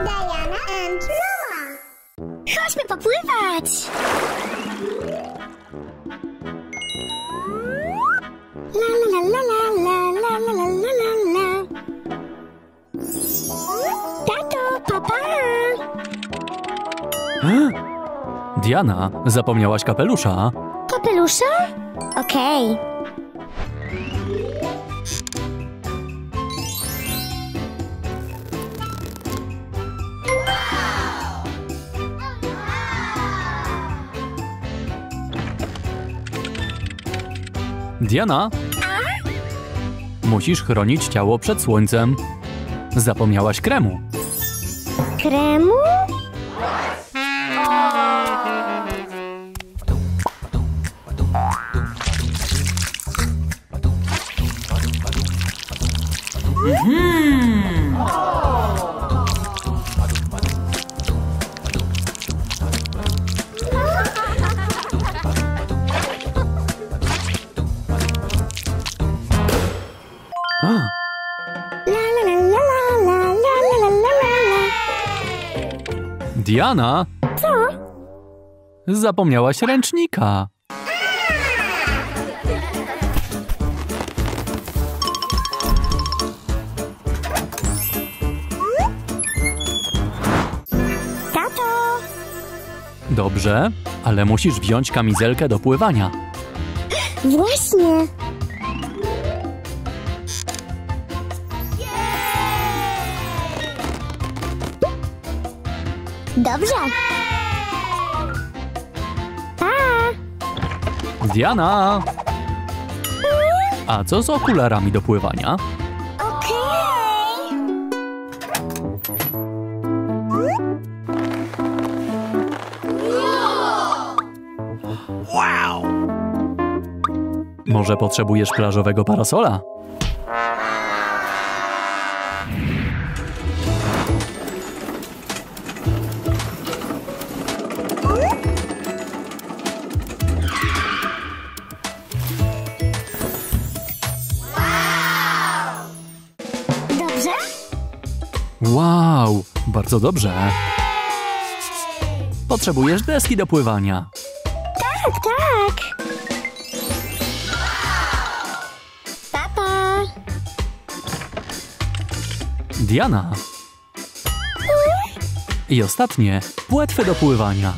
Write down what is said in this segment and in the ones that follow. Diana and Noah. Chodźmy popływać! La la la la la la la la la la. Tato, papa! Diana, zapomniałaś kapelusza. Kapelusza? Okej. Diana! Musisz chronić ciało przed słońcem. Zapomniałaś kremu. Kremu? Diana! Co? Zapomniałaś ręcznika. Tato! Dobrze, ale musisz wziąć kamizelkę do pływania. Właśnie! Dobrze. Pa! Diana! A co z okularami do pływania? Okej! Wow! Może potrzebujesz plażowego parasola? Wow, bardzo dobrze. Potrzebujesz deski do pływania. Tak, tak. Papa. Diana. I ostatnie, płetwy do pływania.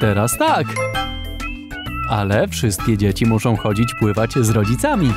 Teraz tak. Ale wszystkie dzieci muszą chodzić pływać z rodzicami.